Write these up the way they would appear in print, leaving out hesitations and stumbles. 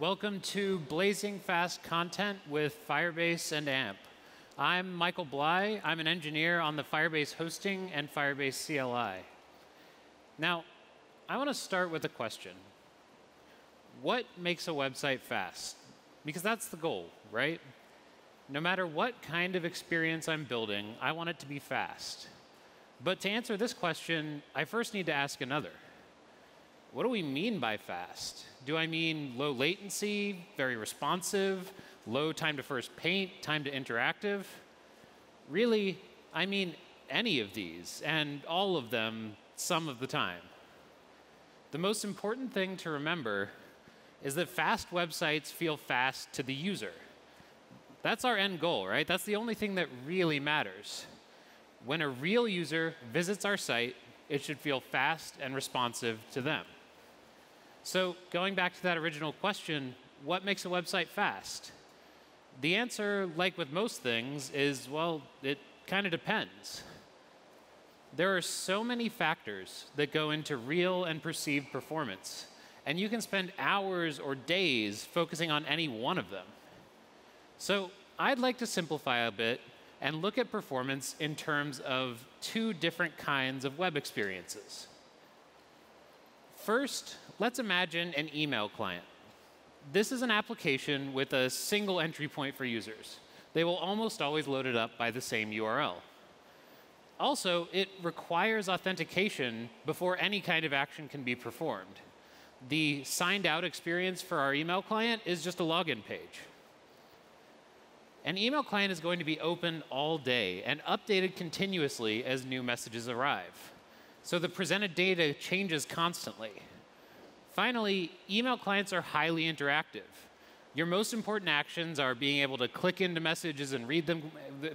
Welcome to Blazing Fast Content with Firebase and AMP. I'm Michael Bleigh. I'm an engineer on the Firebase Hosting and Firebase CLI. Now, I want to start with a question. What makes a website fast? Because that's the goal, right? No matter what kind of experience I'm building, I want it to be fast. But to answer this question, I first need to ask another. What do we mean by fast? Do I mean low latency, very responsive, low time to first paint, time to interactive? Really, I mean any of these, and all of them some of the time. The most important thing to remember is that fast websites feel fast to the user. That's our end goal, right? That's the only thing that really matters. When a real user visits our site, it should feel fast and responsive to them. So going back to that original question, what makes a website fast? The answer, like with most things, is, well, it kind of depends. There are so many factors that go into real and perceived performance, and you can spend hours or days focusing on any one of them. So I'd like to simplify a bit and look at performance in terms of two different kinds of web experiences. First, let's imagine an email client. This is an application with a single entry point for users. They will almost always load it up by the same URL. Also, it requires authentication before any kind of action can be performed. The signed out experience for our email client is just a login page. An email client is going to be open all day and updated continuously as new messages arrive. So the presented data changes constantly. Finally, email clients are highly interactive. Your most important actions are being able to click into messages and read them,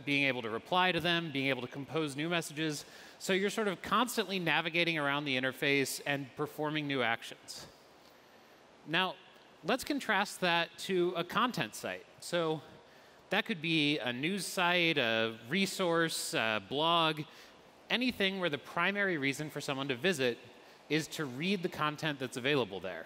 being able to reply to them, being able to compose new messages. So you're sort of constantly navigating around the interface and performing new actions. Now, let's contrast that to a content site. So that could be a news site, a resource, a blog, anything where the primary reason for someone to visit is to read the content that's available there.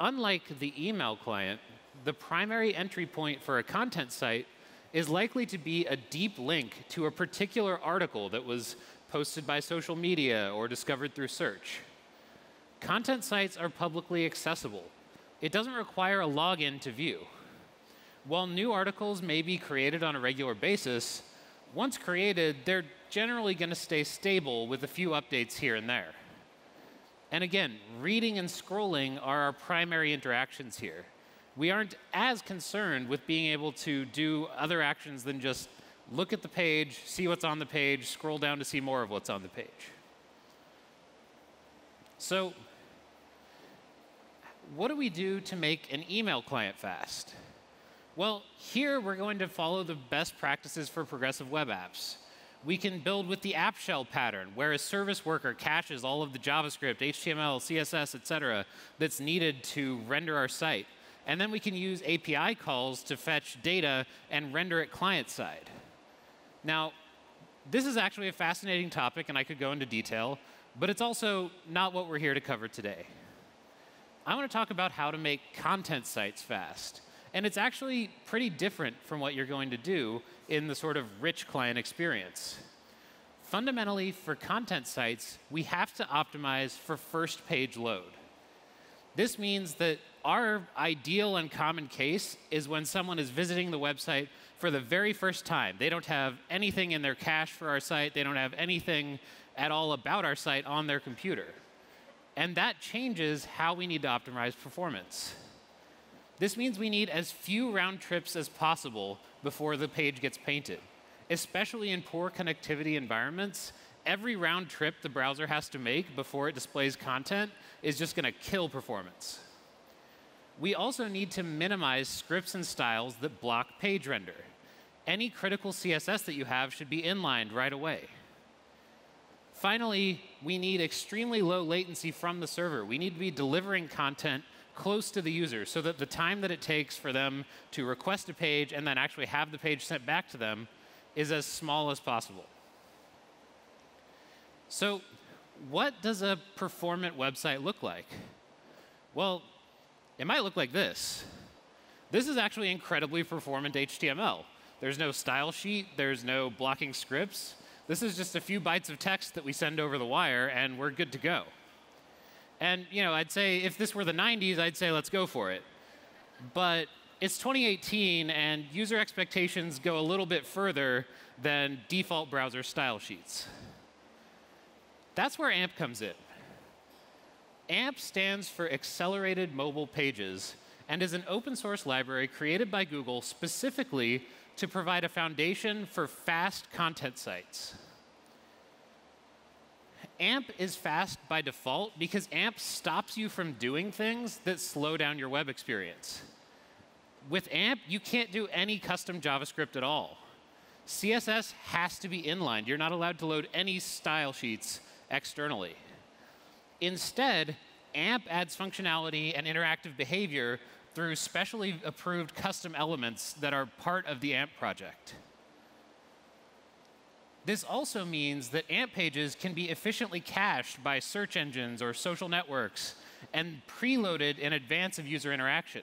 Unlike the email client, the primary entry point for a content site is likely to be a deep link to a particular article that was posted by social media or discovered through search. Content sites are publicly accessible. It doesn't require a login to view. While new articles may be created on a regular basis, once created, they're generally going to stay stable with a few updates here and there. And again, reading and scrolling are our primary interactions here. We aren't as concerned with being able to do other actions than just look at the page, see what's on the page, scroll down to see more of what's on the page. So what do we do to make an email client fast? Well, here we're going to follow the best practices for progressive web apps. We can build with the app shell pattern, where a service worker caches all of the JavaScript, HTML, CSS, et cetera, that's needed to render our site. And then we can use API calls to fetch data and render it client-side. Now, this is actually a fascinating topic, and I could go into detail, but it's also not what we're here to cover today. I want to talk about how to make content sites fast. And it's actually pretty different from what you're going to do in the sort of rich client experience. Fundamentally, for content sites, we have to optimize for first page load. This means that our ideal and common case is when someone is visiting the website for the very first time. They don't have anything in their cache for our site. They don't have anything at all about our site on their computer. And that changes how we need to optimize performance. This means we need as few round trips as possible before the page gets painted. Especially in poor connectivity environments, every round trip the browser has to make before it displays content is just going to kill performance. We also need to minimize scripts and styles that block page render. Any critical CSS that you have should be inlined right away. Finally, we need extremely low latency from the server. We need to be delivering content close to the user so that the time that it takes for them to request a page and then actually have the page sent back to them is as small as possible. So what does a performant website look like? Well, it might look like this. This is actually incredibly performant HTML. There's no style sheet. There's no blocking scripts. This is just a few bytes of text that we send over the wire, and we're good to go. And I'd say if this were the 90s, I'd say let's go for it. But it's 2018, and user expectations go a little bit further than default browser style sheets. That's where AMP comes in. AMP stands for Accelerated Mobile Pages and is an open source library created by Google specifically to provide a foundation for fast content sites. AMP is fast by default because AMP stops you from doing things that slow down your web experience. With AMP, you can't do any custom JavaScript at all. CSS has to be inlined. You're not allowed to load any style sheets externally. Instead, AMP adds functionality and interactive behavior through specially approved custom elements that are part of the AMP project. This also means that AMP pages can be efficiently cached by search engines or social networks and preloaded in advance of user interaction.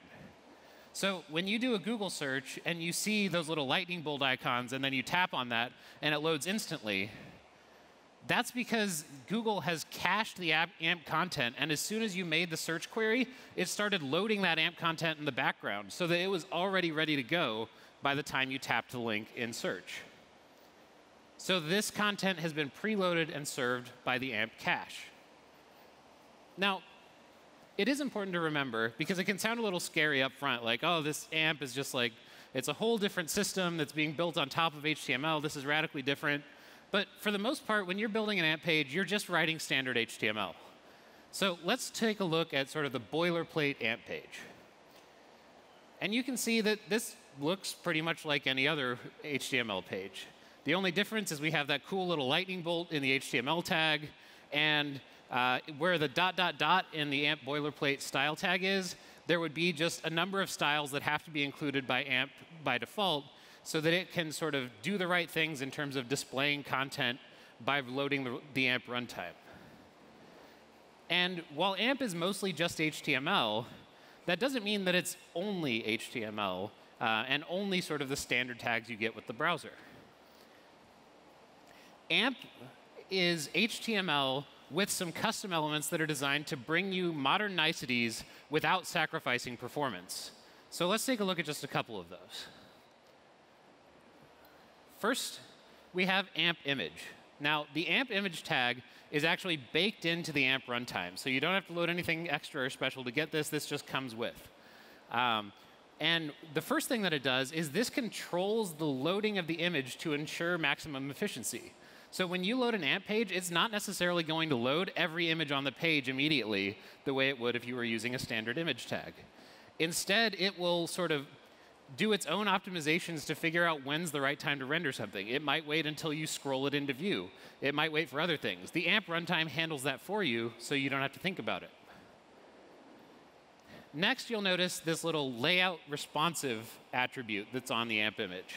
So when you do a Google search and you see those little lightning bolt icons and then you tap on that and it loads instantly, that's because Google has cached the AMP content. And as soon as you made the search query, it started loading that AMP content in the background so that it was already ready to go by the time you tapped the link in search. So this content has been preloaded and served by the AMP cache. Now, it is important to remember, because it can sound a little scary up front, like, oh, this AMP is just like, it's a whole different system that's being built on top of HTML. This is radically different. But for the most part, when you're building an AMP page, you're just writing standard HTML. So let's take a look at sort of the boilerplate AMP page. And you can see that this looks pretty much like any other HTML page. The only difference is we have that cool little lightning bolt in the HTML tag. And where the ... in the AMP boilerplate style tag is, there would be just a number of styles that have to be included by AMP by default so that it can sort of do the right things in terms of displaying content by loading the AMP runtime. And while AMP is mostly just HTML, that doesn't mean that it's only HTML and only sort of the standard tags you get with the browser. AMP is HTML with some custom elements that are designed to bring you modern niceties without sacrificing performance. So let's take a look at just a couple of those. First, we have AMP image. Now, the AMP image tag is actually baked into the AMP runtime. So you don't have to load anything extra or special to get this. This just comes with. And the first thing that it does is this controls the loading of the image to ensure maximum efficiency. So when you load an AMP page, it's not necessarily going to load every image on the page immediately the way it would if you were using a standard image tag. Instead, it will sort of do its own optimizations to figure out when's the right time to render something. It might wait until you scroll it into view. It might wait for other things. The AMP runtime handles that for you, so you don't have to think about it. Next, you'll notice this little layout responsive attribute that's on the AMP image.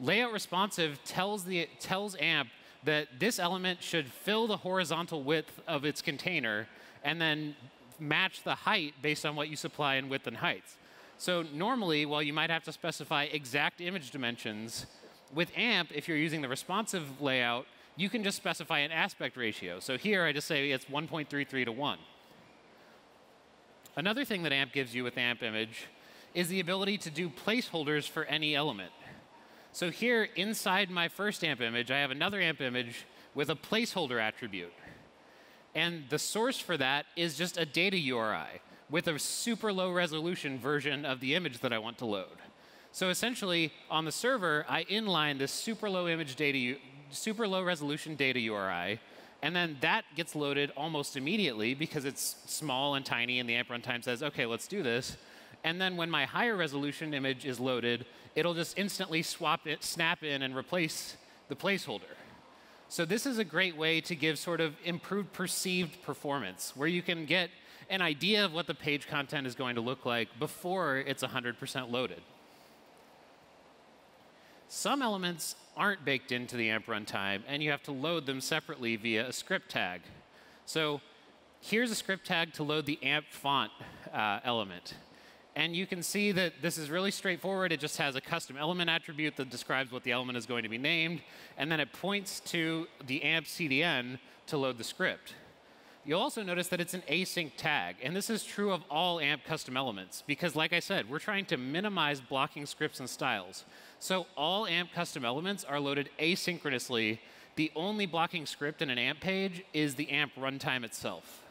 Layout responsive tells AMP that this element should fill the horizontal width of its container and then match the height based on what you supply in width and heights. So normally, while you might have to specify exact image dimensions, with AMP, if you're using the responsive layout, you can just specify an aspect ratio. So here, I just say it's 1.33 to 1. Another thing that AMP gives you with AMP image is the ability to do placeholders for any element. So here, inside my first AMP image, I have another AMP image with a placeholder attribute. And the source for that is just a data URI with a super low resolution version of the image that I want to load. So essentially, on the server, I inline this super low resolution data URI. And then that gets loaded almost immediately because it's small and tiny, and the AMP runtime says, OK, let's do this. And then when my higher resolution image is loaded, it'll just instantly snap in and replace the placeholder. So this is a great way to give sort of improved perceived performance, where you can get an idea of what the page content is going to look like before it's 100% loaded. Some elements aren't baked into the AMP runtime, and you have to load them separately via a script tag. So here's a script tag to load the AMP font element. And you can see that this is really straightforward. It just has a custom element attribute that describes what the element is going to be named. And then it points to the AMP CDN to load the script. You'll also notice that it's an async tag. And this is true of all AMP custom elements, because like I said, we're trying to minimize blocking scripts and styles. So all AMP custom elements are loaded asynchronously. The only blocking script in an AMP page is the AMP runtime itself.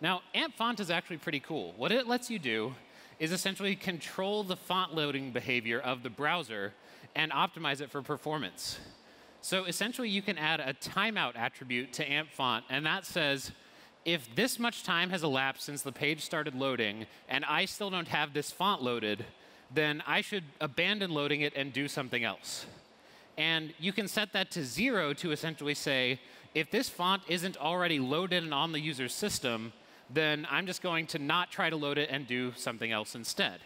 Now, AMP font is actually pretty cool. What it lets you do is essentially control the font loading behavior of the browser and optimize it for performance. So essentially, you can add a timeout attribute to AMP font, and that says, if this much time has elapsed since the page started loading, and I still don't have this font loaded, then I should abandon loading it and do something else. And you can set that to 0 to essentially say, if this font isn't already loaded and on the user's system, then I'm just going to not try to load it and do something else instead.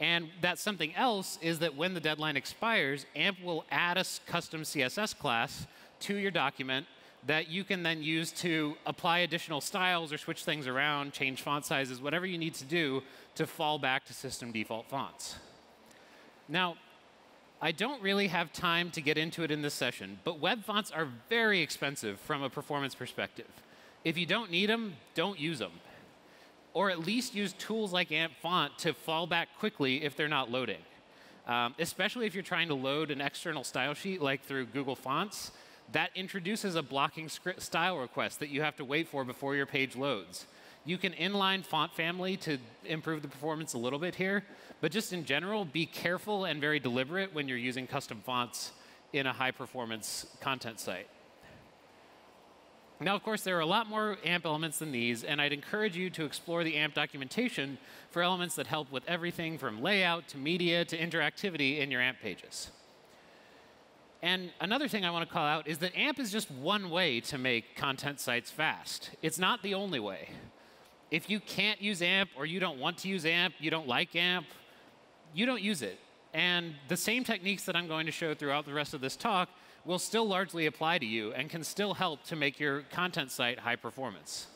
And that something else is that when the deadline expires, AMP will add a custom CSS class to your document that you can then use to apply additional styles or switch things around, change font sizes, whatever you need to do to fall back to system default fonts. Now, I don't really have time to get into it in this session, but web fonts are very expensive from a performance perspective. If you don't need them, don't use them. Or at least use tools like AMP font to fall back quickly if they're not loading. Especially if you're trying to load an external style sheet, like through Google Fonts, that introduces a blocking style request that you have to wait for before your page loads. You can inline font family to improve the performance a little bit here. But just in general, be careful and very deliberate when you're using custom fonts in a high-performance content site. Now, of course, there are a lot more AMP elements than these, and I'd encourage you to explore the AMP documentation for elements that help with everything from layout to media to interactivity in your AMP pages. And another thing I want to call out is that AMP is just one way to make content sites fast. It's not the only way. If you can't use AMP or you don't want to use AMP, you don't like AMP, you don't use it. And the same techniques that I'm going to show throughout the rest of this talk will still largely apply to you and can still help to make your content site high performance.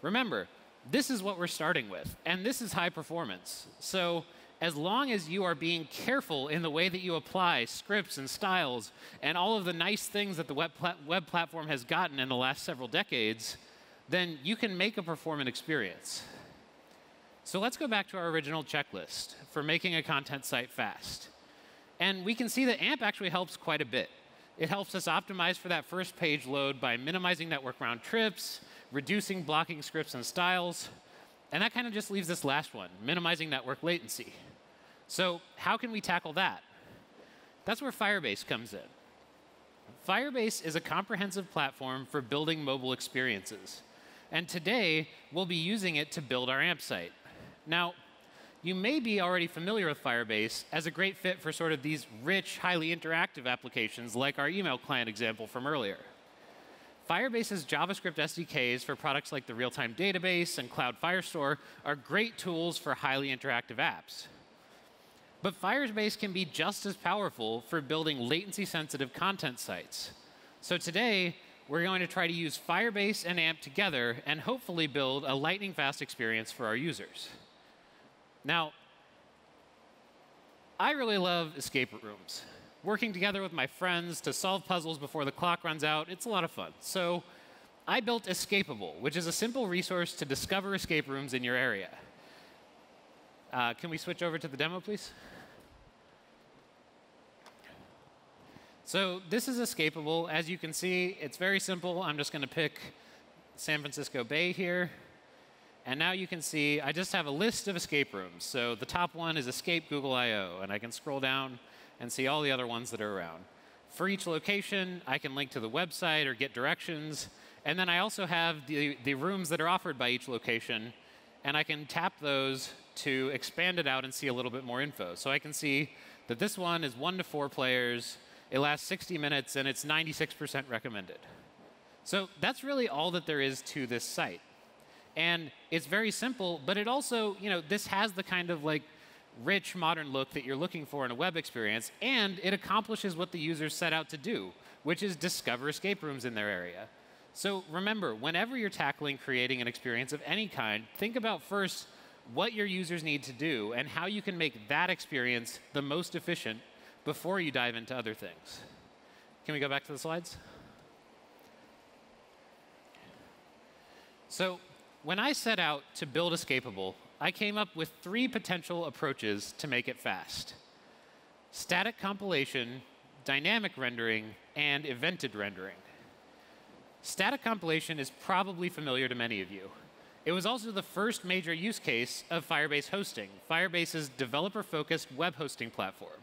Remember, this is what we're starting with, and this is high performance. So as long as you are being careful in the way that you apply scripts and styles and all of the nice things that the web platform has gotten in the last several decades, then you can make a performant experience. So let's go back to our original checklist for making a content site fast. And we can see that AMP actually helps quite a bit. It helps us optimize for that first page load by minimizing network round trips, reducing blocking scripts and styles. And that kind of just leaves this last one, minimizing network latency. So how can we tackle that? That's where Firebase comes in. Firebase is a comprehensive platform for building mobile experiences. And today, we'll be using it to build our AMP site. Now, you may be already familiar with Firebase as a great fit for sort of these rich, highly interactive applications like our email client example from earlier. Firebase's JavaScript SDKs for products like the Real-Time Database and Cloud Firestore are great tools for highly interactive apps. But Firebase can be just as powerful for building latency-sensitive content sites. So today, we're going to try to use Firebase and AMP together and hopefully build a lightning-fast experience for our users. Now, I really love escape rooms. Working together with my friends to solve puzzles before the clock runs out, it's a lot of fun. So I built Escapable, which is a simple resource to discover escape rooms in your area. Can we switch over to the demo, please? So this is Escapable. As you can see, it's very simple. I'm just going to pick San Francisco Bay here. And now you can see I just have a list of escape rooms. So the top one is Escape Google I/O. And I can scroll down and see all the other ones that are around. For each location, I can link to the website or get directions. And then I also have the rooms that are offered by each location. And I can tap those to expand it out and see a little bit more info. So I can see that this one is 1 to 4 players. It lasts 60 minutes, and it's 96% recommended. So that's really all that there is to this site. And it's very simple, but it also, this has the kind of rich, modern look that you're looking for in a web experience. And it accomplishes what the users set out to do, which is discover escape rooms in their area. So remember, whenever you're tackling creating an experience of any kind, think about first what your users need to do and how you can make that experience the most efficient before you dive into other things. Can we go back to the slides? So when I set out to build Escapable, I came up with 3 potential approaches to make it fast: static compilation, dynamic rendering, and evented rendering. Static compilation is probably familiar to many of you. It was also the first major use case of Firebase Hosting, Firebase's developer-focused web hosting platform.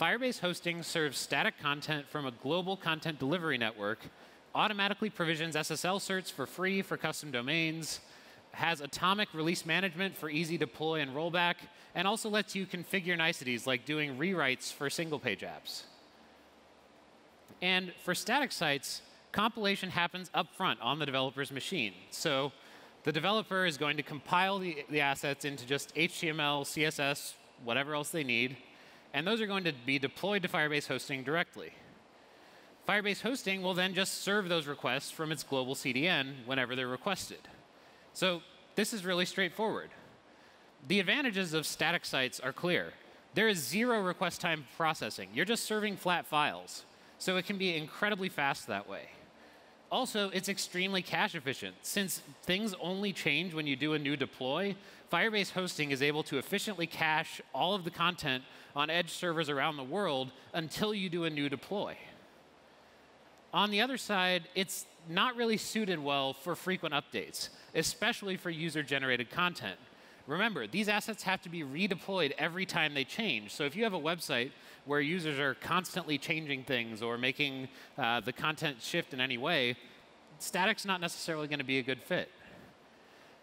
Firebase Hosting serves static content from a global content delivery network, automatically provisions SSL certs for free for custom domains, has atomic release management for easy deploy and rollback, and also lets you configure niceties like doing rewrites for single-page apps. And for static sites, compilation happens up front on the developer's machine. So the developer is going to compile the assets into just HTML, CSS, whatever else they need, and those are going to be deployed to Firebase Hosting directly. Firebase Hosting will then just serve those requests from its global CDN whenever they're requested. So this is really straightforward. The advantages of static sites are clear. There is 0 request time processing. You're just serving flat files, so it can be incredibly fast that way. Also, it's extremely cache efficient. Since things only change when you do a new deploy, Firebase Hosting is able to efficiently cache all of the content on edge servers around the world until you do a new deploy. On the other side, it's not really suited well for frequent updates, especially for user-generated content. Remember, these assets have to be redeployed every time they change. So if you have a website where users are constantly changing things or making the content shift in any way, static's not necessarily going to be a good fit.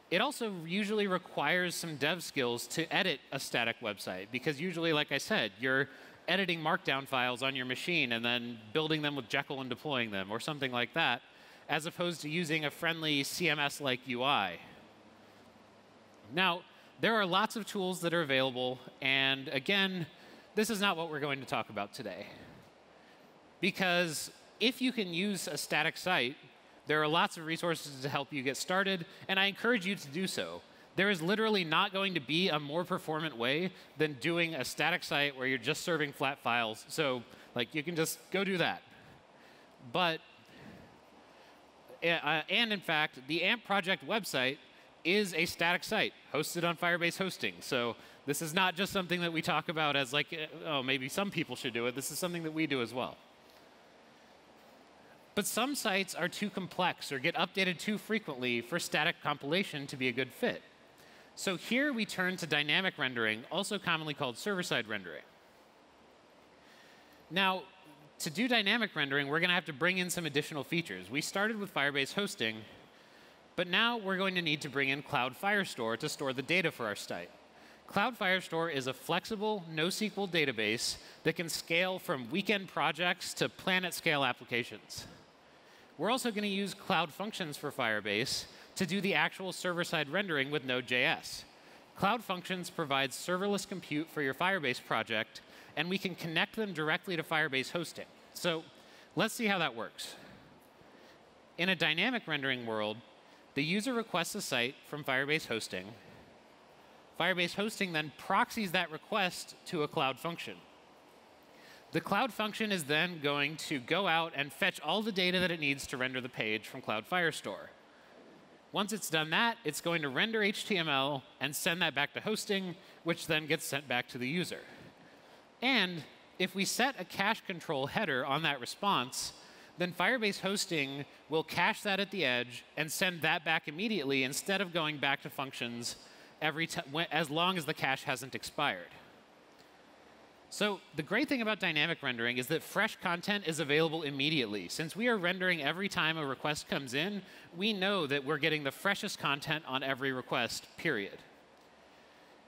It also usually requires some dev skills to edit a static website, because usually, like I said, you're editing markdown files on your machine and then building them with Jekyll and deploying them or something like that, as opposed to using a friendly CMS-like UI. Now, there are lots of tools that are available, and again, this is not what we're going to talk about today. Because if you can use a static site, there are lots of resources to help you get started, and I encourage you to do so. There is literally not going to be a more performant way than doing a static site where you're just serving flat files. So like, you can just go do that. But, and in fact, the AMP project website is a static site hosted on Firebase Hosting. So this is not just something that we talk about as like, oh, maybe some people should do it. This is something that we do as well. But some sites are too complex or get updated too frequently for static compilation to be a good fit. So here we turn to dynamic rendering, also commonly called server-side rendering. Now, to do dynamic rendering, we're going to have to bring in some additional features. We started with Firebase Hosting, but now we're going to need to bring in Cloud Firestore to store the data for our site. Cloud Firestore is a flexible NoSQL database that can scale from weekend projects to planet-scale applications. We're also going to use Cloud Functions for Firebase to do the actual server-side rendering with Node.js. Cloud Functions provides serverless compute for your Firebase project, and we can connect them directly to Firebase Hosting. So let's see how that works. In a dynamic rendering world, the user requests a site from Firebase Hosting. Firebase Hosting then proxies that request to a Cloud Function. The Cloud Function is then going to go out and fetch all the data that it needs to render the page from Cloud Firestore. Once it's done that, it's going to render HTML and send that back to Hosting, which then gets sent back to the user. And if we set a cache control header on that response, then Firebase Hosting will cache that at the edge and send that back immediately instead of going back to functions every as long as the cache hasn't expired. So the great thing about dynamic rendering is that fresh content is available immediately. Since we are rendering every time a request comes in, we know that we're getting the freshest content on every request, period.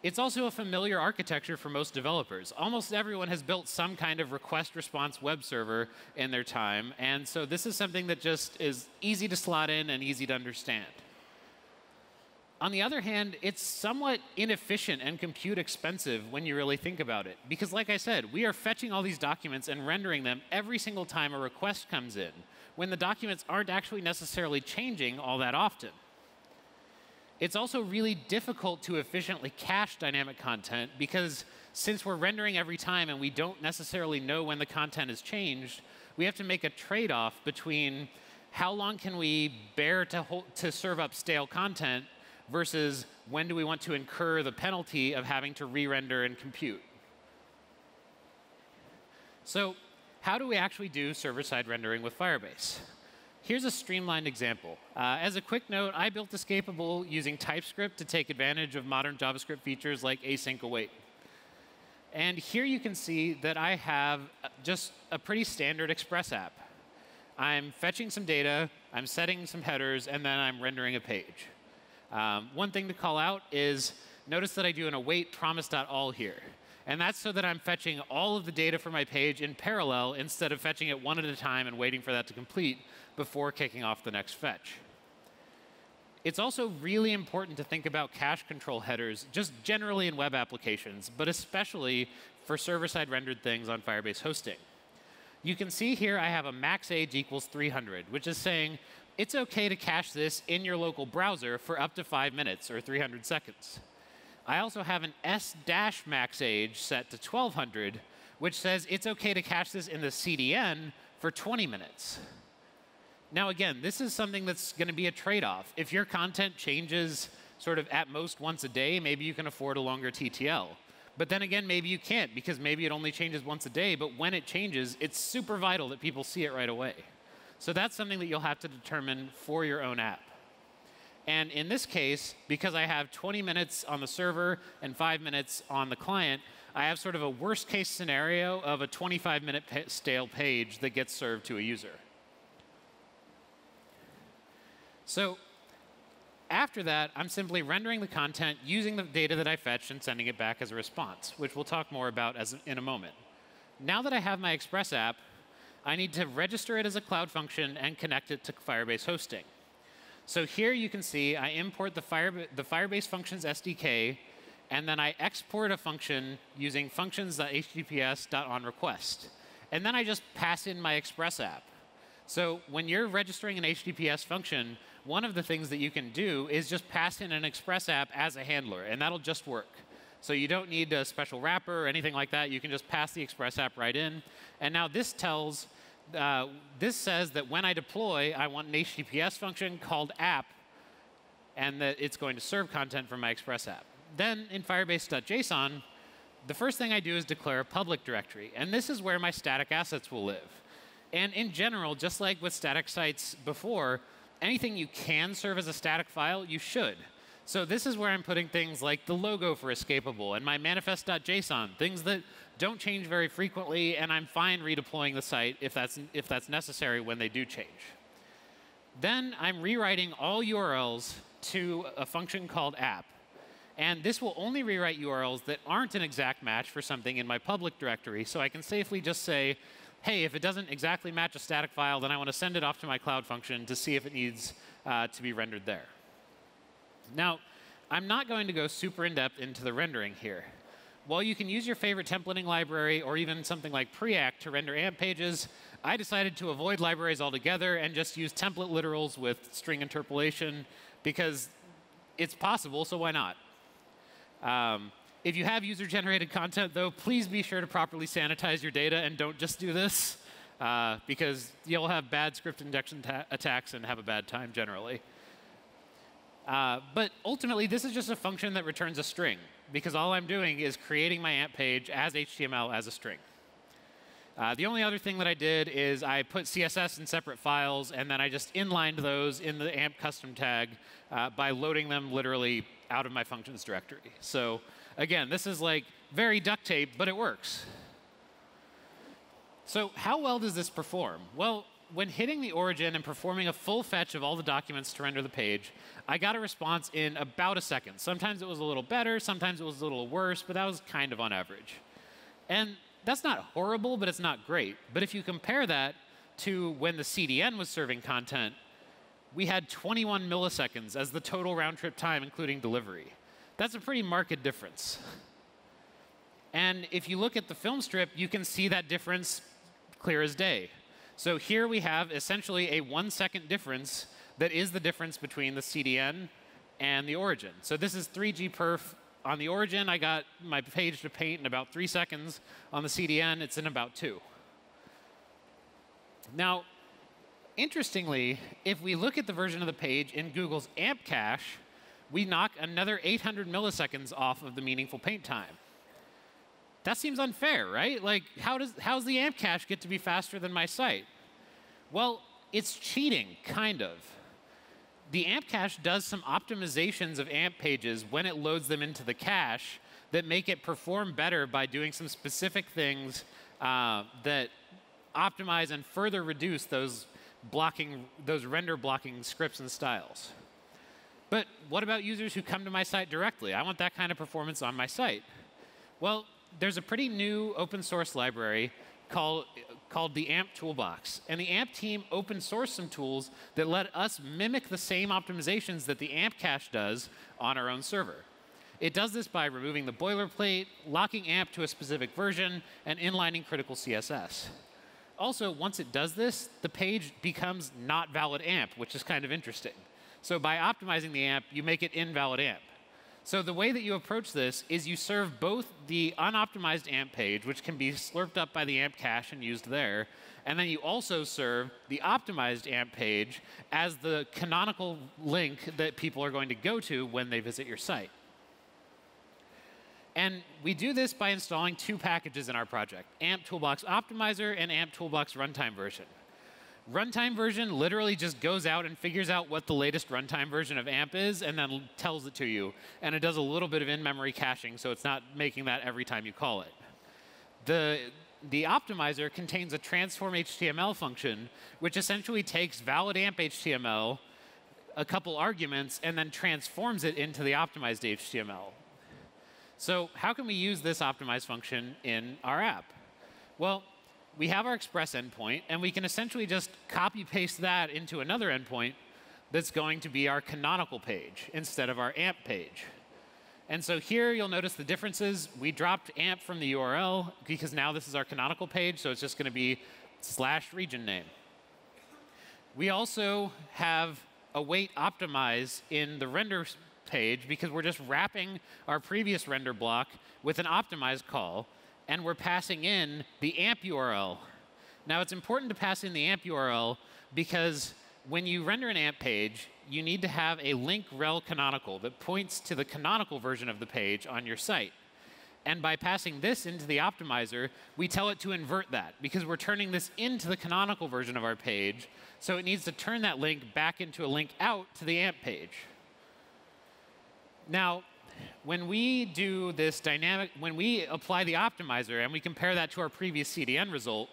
It's also a familiar architecture for most developers. Almost everyone has built some kind of request-response web server in their time, and so this is something that just is easy to slot in and easy to understand. On the other hand, it's somewhat inefficient and compute expensive when you really think about it, because like I said, we are fetching all these documents and rendering them every single time a request comes in. when the documents aren't actually necessarily changing all that often. It's also really difficult to efficiently cache dynamic content because since we're rendering every time and we don't necessarily know when the content is changed, we have to make a trade-off between how long can we bear to serve up stale content versus when do we want to incur the penalty of having to re-render and compute. So how do we actually do server-side rendering with Firebase? Here's a streamlined example. As a quick note, I built Escapable using TypeScript to take advantage of modern JavaScript features like async await. And here you can see that I have just a pretty standard Express app. I'm fetching some data, I'm setting some headers, and then I'm rendering a page. One thing to call out is notice that I do an await promise.all here. And that's so that I'm fetching all of the data from my page in parallel instead of fetching it one at a time and waiting for that to complete before kicking off the next fetch. It's also really important to think about cache control headers just generally in web applications, but especially for server-side rendered things on Firebase hosting. You can see here I have a max age equals 300, which is saying it's OK to cache this in your local browser for up to 5 minutes or 300 seconds. I also have an s-max age set to 1200, which says it's OK to cache this in the CDN for 20 minutes. Now, again, this is something that's going to be a trade-off. If your content changes sort of at most once a day, maybe you can afford a longer TTL. But then again, maybe you can't, because maybe it only changes once a day. But when it changes, it's super vital that people see it right away. So that's something that you'll have to determine for your own app. And in this case, because I have 20 minutes on the server and 5 minutes on the client, I have sort of a worst-case scenario of a 25-minute stale page that gets served to a user. So after that, I'm simply rendering the content using the data that I fetched and sending it back as a response, which we'll talk more about in a moment. Now that I have my Express app, I need to register it as a Cloud function and connect it to Firebase hosting. So here you can see I import the Firebase Functions SDK, and then I export a function using functions.https.onRequest. And then I just pass in my Express app. So when you're registering an HTTPS function, one of the things that you can do is just pass in an Express app as a handler, and that'll just work. So you don't need a special wrapper or anything like that. You can just pass the Express app right in. And now this tells this says that when I deploy, I want an HTTPS function called app, and that it's going to serve content from my Express app. Then in firebase.json, the first thing I do is declare a public directory. And this is where my static assets will live. And in general, just like with static sites before, anything you can serve as a static file, you should. So this is where I'm putting things like the logo for Escapable and my manifest.json, things that don't change very frequently, and I'm fine redeploying the site if that's necessary when they do change. Then I'm rewriting all URLs to a function called app. And this will only rewrite URLs that aren't an exact match for something in my public directory. So I can safely just say, hey, if it doesn't exactly match a static file, then I want to send it off to my Cloud function to see if it needs to be rendered there. Now, I'm not going to go super in-depth into the rendering here. While you can use your favorite templating library or even something like Preact to render AMP pages, I decided to avoid libraries altogether and just use template literals with string interpolation because it's possible, so why not? If you have user-generated content, though, please be sure to properly sanitize your data and don't just do this because you'll have bad script injection attacks and have a bad time generally. But ultimately, this is just a function that returns a string, because all I'm doing is creating my AMP page as HTML as a string. The only other thing that I did is I put CSS in separate files, and then I just inlined those in the AMP custom tag by loading them literally out of my functions directory. So again, this is like very duct tape, but it works. So how well does this perform? Well, when hitting the origin and performing a full fetch of all the documents to render the page, I got a response in about a second. Sometimes it was a little better, sometimes it was a little worse, but that was kind of on average. And that's not horrible, but it's not great. But if you compare that to when the CDN was serving content, we had 21 milliseconds as the total round-trip time, including delivery. That's a pretty marked difference. And if you look at the film strip, you can see that difference clear as day. So here we have essentially a 1-second difference that is the difference between the CDN and the origin. So this is 3G perf. On the origin, I got my page to paint in about 3 seconds. On the CDN, it's in about 2. Now, interestingly, if we look at the version of the page in Google's AMP cache, we knock another 800 milliseconds off of the meaningful paint time. That seems unfair, right? Like, how's the AMP cache get to be faster than my site? Well, it's cheating, kind of. The AMP cache does some optimizations of AMP pages when it loads them into the cache that make it perform better by doing some specific things that optimize and further reduce those blocking, those render blocking scripts and styles. But what about users who come to my site directly? I want that kind of performance on my site. Well, there's a pretty new open source library called the AMP Toolbox. And the AMP team open sourced some tools that let us mimic the same optimizations that the AMP cache does on our own server. It does this by removing the boilerplate, locking AMP to a specific version, and inlining critical CSS. Also, once it does this, the page becomes not valid AMP, which is kind of interesting. So by optimizing the AMP, you make it invalid AMP. So the way that you approach this is you serve both the unoptimized AMP page, which can be slurped up by the AMP cache and used there, and then you also serve the optimized AMP page as the canonical link that people are going to go to when they visit your site. And we do this by installing 2 packages in our project, AMP Toolbox Optimizer and AMP Toolbox Runtime version. Runtime version literally just goes out and figures out what the latest runtime version of AMP is and then tells it to you. And it does a little bit of in-memory caching, so it's not making that every time you call it. The optimizer contains a transform HTML function, which essentially takes valid AMP HTML, a couple arguments, and then transforms it into the optimized HTML. So how can we use this optimized function in our app? Well, we have our Express endpoint, and we can essentially just copy-paste that into another endpoint that's going to be our canonical page instead of our AMP page. And so here, you'll notice the differences. We dropped AMP from the URL because now this is our canonical page, so it's just going to be slash region name. We also have await optimize in the render page because we're just wrapping our previous render block with an optimize call. And we're passing in the AMP URL. Now, it's important to pass in the AMP URL because when you render an AMP page, you need to have a link rel canonical that points to the canonical version of the page on your site. And by passing this into the optimizer, we tell it to invert that because we're turning this into the canonical version of our page. So it needs to turn that link back into a link out to the AMP page. Now, when we do this dynamic, when we apply the optimizer and we compare that to our previous CDN result,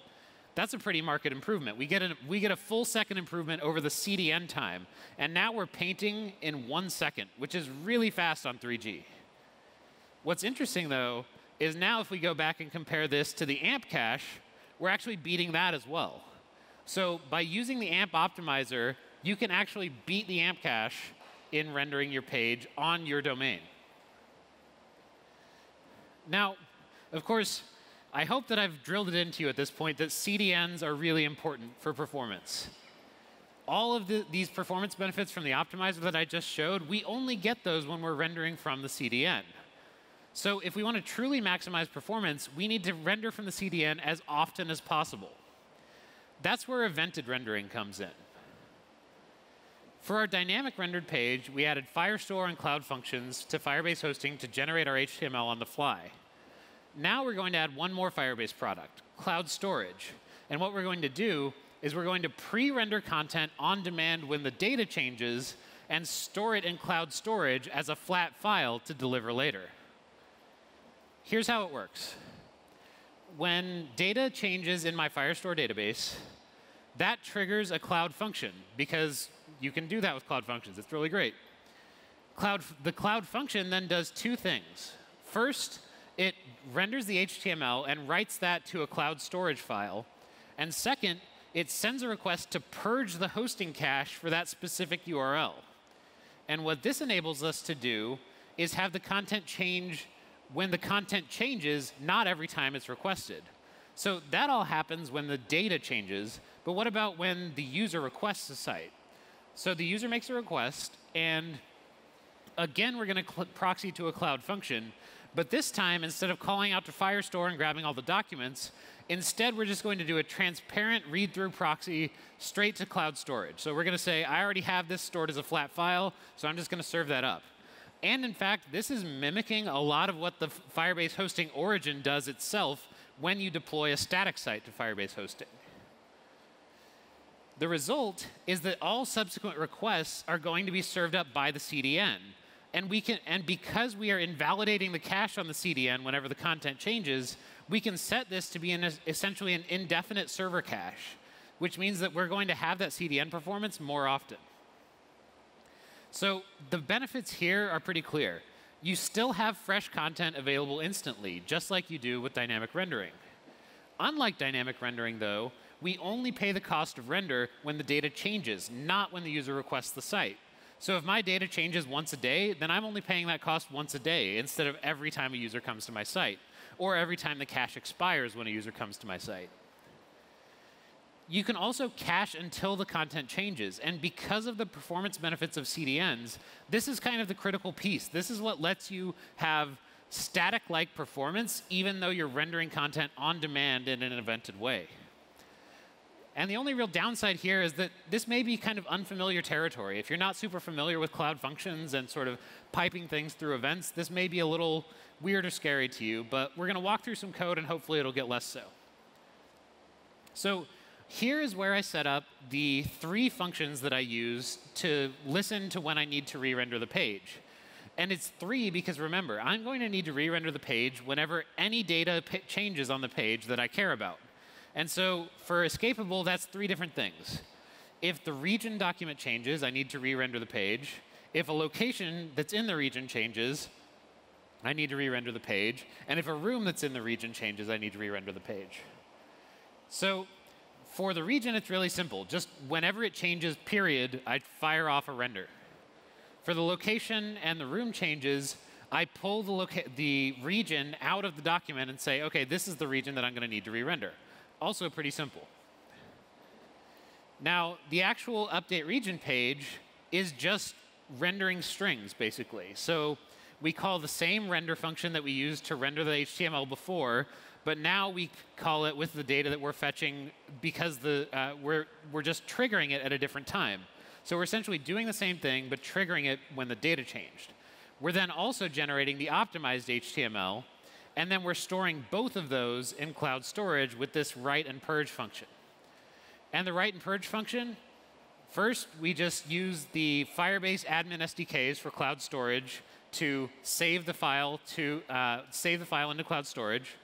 that's a pretty marked improvement. We get a full second improvement over the CDN time. And now we're painting in 1 second, which is really fast on 3G. What's interesting, though, is now if we go back and compare this to the AMP cache, we're actually beating that as well. So by using the AMP optimizer, you can actually beat the AMP cache in rendering your page on your domain. Now, of course, I hope that I've drilled it into you at this point that CDNs are really important for performance. All of these performance benefits from the optimizer that I just showed, we only get those when we're rendering from the CDN. So if we want to truly maximize performance, we need to render from the CDN as often as possible. That's where evented rendering comes in. For our dynamic rendered page, we added Firestore and Cloud Functions to Firebase Hosting to generate our HTML on the fly. Now we're going to add one more Firebase product, Cloud Storage. And what we're going to do is we're going to pre-render content on demand when the data changes and store it in Cloud Storage as a flat file to deliver later. Here's how it works. When data changes in my Firestore database, that triggers a Cloud function because you can do that with Cloud Functions. It's really great. The Cloud function then does 2 things. First, it renders the HTML and writes that to a Cloud Storage file. And second, it sends a request to purge the hosting cache for that specific URL. And what this enables us to do is have the content change when the content changes, not every time it's requested. So that all happens when the data changes. But what about when the user requests a site? So the user makes a request, and again, we're going to proxy to a Cloud function. But this time, instead of calling out to Firestore and grabbing all the documents, instead, we're just going to do a transparent read-through proxy straight to Cloud Storage. So we're going to say, I already have this stored as a flat file, so I'm just going to serve that up. And in fact, this is mimicking a lot of what the Firebase Hosting origin does itself when you deploy a static site to Firebase Hosting. The result is that all subsequent requests are going to be served up by the CDN. And because we are invalidating the cache on the CDN whenever the content changes, we can set this to be essentially an indefinite server cache, which means that we're going to have that CDN performance more often. So the benefits here are pretty clear. You still have fresh content available instantly, just like you do with dynamic rendering. Unlike dynamic rendering, though, we only pay the cost of render when the data changes, not when the user requests the site. So if my data changes once a day, then I'm only paying that cost once a day instead of every time a user comes to my site, or every time the cache expires when a user comes to my site. You can also cache until the content changes. And because of the performance benefits of CDNs, this is kind of the critical piece. This is what lets you have static-like performance, even though you're rendering content on demand in an evented way. And the only real downside here is that this may be kind of unfamiliar territory. If you're not super familiar with Cloud Functions and sort of piping things through events, this may be a little weird or scary to you. But we're going to walk through some code, and hopefully it'll get less so. So here is where I set up the three functions that I use to listen to when I need to re-render the page. And it's three because, remember, I'm going to need to re-render the page whenever any data changes on the page that I care about. And so for Escapable, that's three different things. If the region document changes, I need to re-render the page. If a location that's in the region changes, I need to re-render the page. And if a room that's in the region changes, I need to re-render the page. So for the region, it's really simple. Just whenever it changes, period, I fire off a render. For the location and the room changes, I pull the region out of the document and say, OK, this is the region that I'm going to need to re-render. Also pretty simple. Now, the actual update region page is just rendering strings, basically. So we call the same render function that we used to render the HTML before. But now we call it with the data that we're fetching because we're just triggering it at a different time. So we're essentially doing the same thing, but triggering it when the data changed. We're then also generating the optimized HTML. And then we're storing both of those in Cloud Storage with this write and purge function. And the write and purge function, first, we just use the Firebase Admin SDKs for Cloud Storage to save the file into Cloud Storage.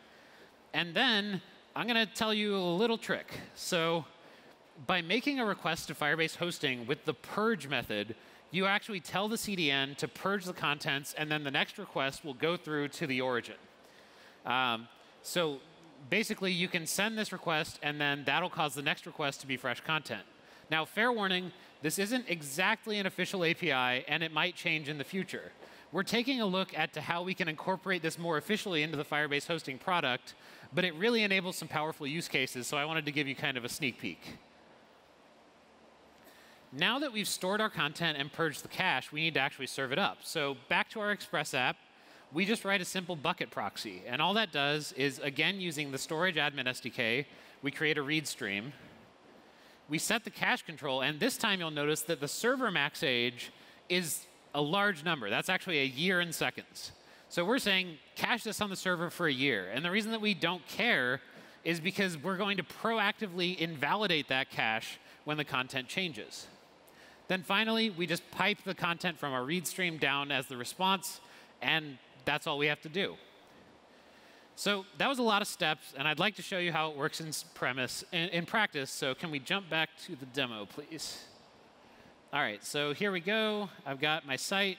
And then I'm going to tell you a little trick. So by making a request to Firebase Hosting with the purge method, you actually tell the CDN to purge the contents, and then the next request will go through to the origin. So basically, you can send this request, and then that'll cause the next request to be fresh content. Now, fair warning, this isn't exactly an official API, and it might change in the future. We're taking a look at how we can incorporate this more officially into the Firebase Hosting product, but it really enables some powerful use cases, so I wanted to give you kind of a sneak peek. Now that we've stored our content and purged the cache, we need to actually serve it up. So back to our Express app, we just write a simple bucket proxy. And all that does is, again, using the Storage Admin SDK, we create a read stream. We set the cache control. And this time, you'll notice that the server max age is a large number. That's actually a year in seconds. So we're saying, cache this on the server for a year. And the reason that we don't care is because we're going to proactively invalidate that cache when the content changes. Then finally, we just pipe the content from our read stream down as the response. And that's all we have to do. So that was a lot of steps. And I'd like to show you how it works in practice. So can we jump back to the demo, please? All right, so here we go. I've got my site.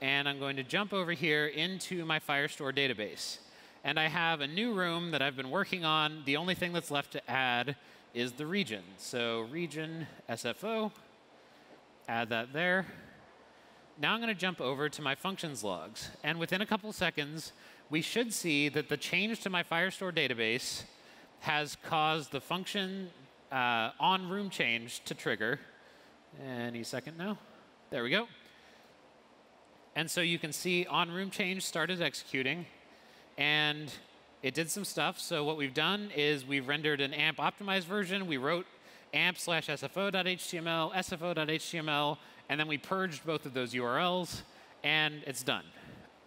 And I'm going to jump over here into my Firestore database. And I have a new room that I've been working on. The only thing that's left to add is the region. So region SFO, add that there. Now I'm going to jump over to my functions logs. And within a couple seconds, we should see that the change to my Firestore database has caused the function on room change to trigger. Any second now. There we go. And so you can see on room change started executing. And it did some stuff. So what we've done is we've rendered an AMP optimized version. We wrote amp/sfo.html, sfo.html, and then we purged both of those URLs, and it's done.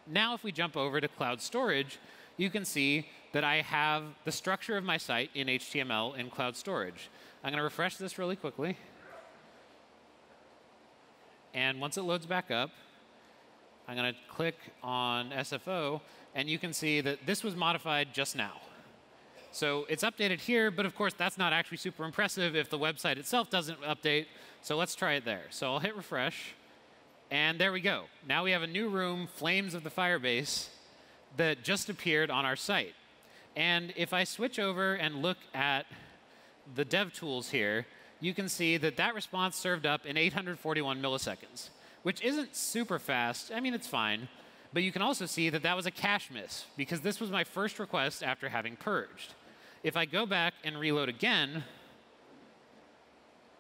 Now if we jump over to Cloud Storage, you can see that I have the structure of my site in HTML in Cloud Storage. I'm going to refresh this really quickly. And once it loads back up, I'm going to click on SFO, and you can see that this was modified just now. So it's updated here, but of course, that's not actually super impressive if the website itself doesn't update. So let's try it there. So I'll hit refresh, and there we go. Now we have a new room, Flames of the Firebase, that just appeared on our site. And if I switch over and look at the dev tools here, you can see that that response served up in 841 milliseconds, which isn't super fast. I mean, it's fine. But you can also see that that was a cache miss, because this was my first request after having purged. If I go back and reload again,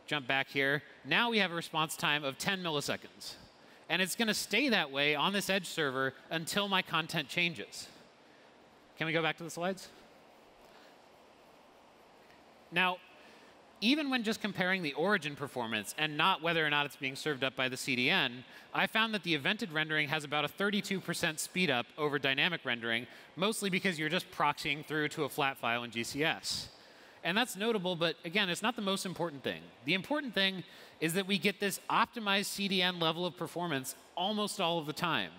jump back here, now we have a response time of 10 milliseconds. And it's going to stay that way on this edge server until my content changes. Can we go back to the slides? Now, even when just comparing the origin performance and not whether or not it's being served up by the CDN, I found that the evented rendering has about a 32% speed up over dynamic rendering, mostly because you're just proxying through to a flat file in GCS. And that's notable, but again, it's not the most important thing. The important thing is that we get this optimized CDN level of performance almost all of the time.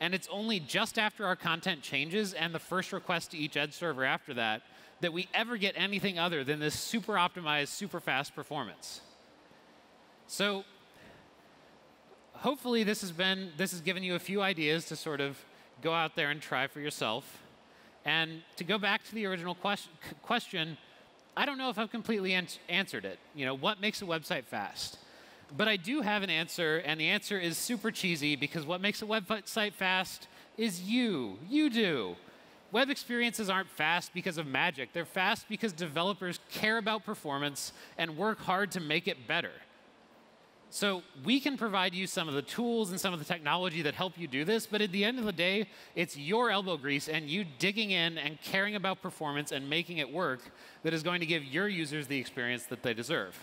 And it's only just after our content changes and the first request to each edge server after that that we ever get anything other than this super optimized, super fast performance. So hopefully this has given you a few ideas to sort of go out there and try for yourself. And to go back to the original question, I don't know if I've completely answered it. You know, what makes a website fast? But I do have an answer, and the answer is super cheesy, because what makes a website fast is you. You do. Web experiences aren't fast because of magic. They're fast because developers care about performance and work hard to make it better. So we can provide you some of the tools and some of the technology that help you do this. But at the end of the day, it's your elbow grease and you digging in and caring about performance and making it work that is going to give your users the experience that they deserve.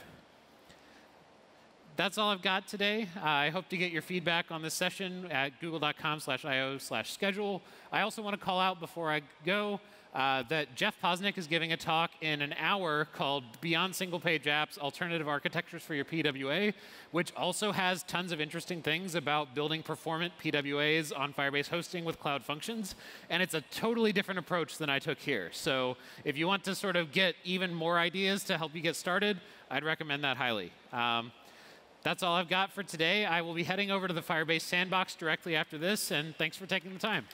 That's all I've got today. I hope to get your feedback on this session at google.com/io/schedule. I also want to call out before I go that Jeff Posnick is giving a talk in an hour called Beyond Single Page Apps, Alternative Architectures for Your PWA, which also has tons of interesting things about building performant PWAs on Firebase Hosting with Cloud Functions. And it's a totally different approach than I took here. So if you want to sort of get even more ideas to help you get started, I'd recommend that highly. That's all I've got for today. I will be heading over to the Firebase Sandbox directly after this, and thanks for taking the time.